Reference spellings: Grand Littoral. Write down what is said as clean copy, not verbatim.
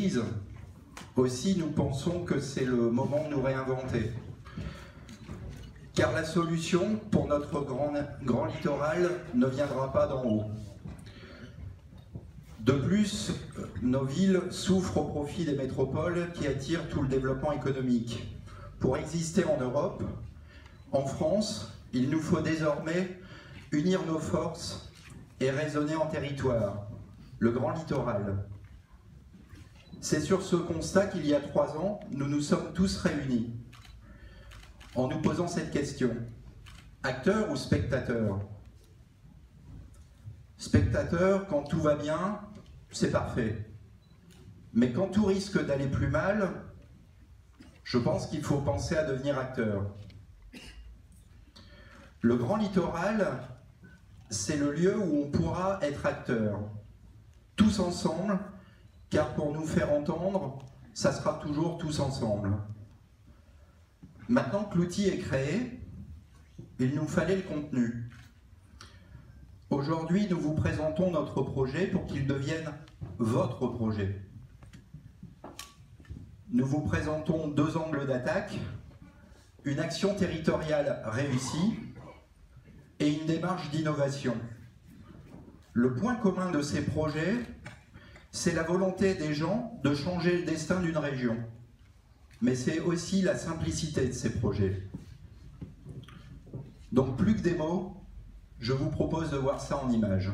crise aussi, nous pensons que c'est le moment de nous réinventer. Car la solution pour notre grand littoral ne viendra pas d'en haut. De plus, nos villes souffrent au profit des métropoles qui attirent tout le développement économique. Pour exister en Europe, en France, il nous faut désormais unir nos forces et raisonner en territoire, le grand littoral. C'est sur ce constat qu'il y a 3 ans, nous nous sommes tous réunis en nous posant cette question. Acteurs ou spectateurs? Spectateurs, quand tout va bien, c'est parfait. Mais quand tout risque d'aller plus mal, je pense qu'il faut penser à devenir acteur. Le grand littoral, c'est le lieu où on pourra être acteur, tous ensemble, car pour nous faire entendre, ça sera toujours tous ensemble. Maintenant que l'outil est créé, il nous fallait le contenu. Aujourd'hui, nous vous présentons notre projet pour qu'il devienne votre projet. Nous vous présentons 2 angles d'attaque, une action territoriale réussie et une démarche d'innovation. Le point commun de ces projets, c'est la volonté des gens de changer le destin d'une région. Mais c'est aussi la simplicité de ces projets. Donc plus que des mots, je vous propose de voir ça en images.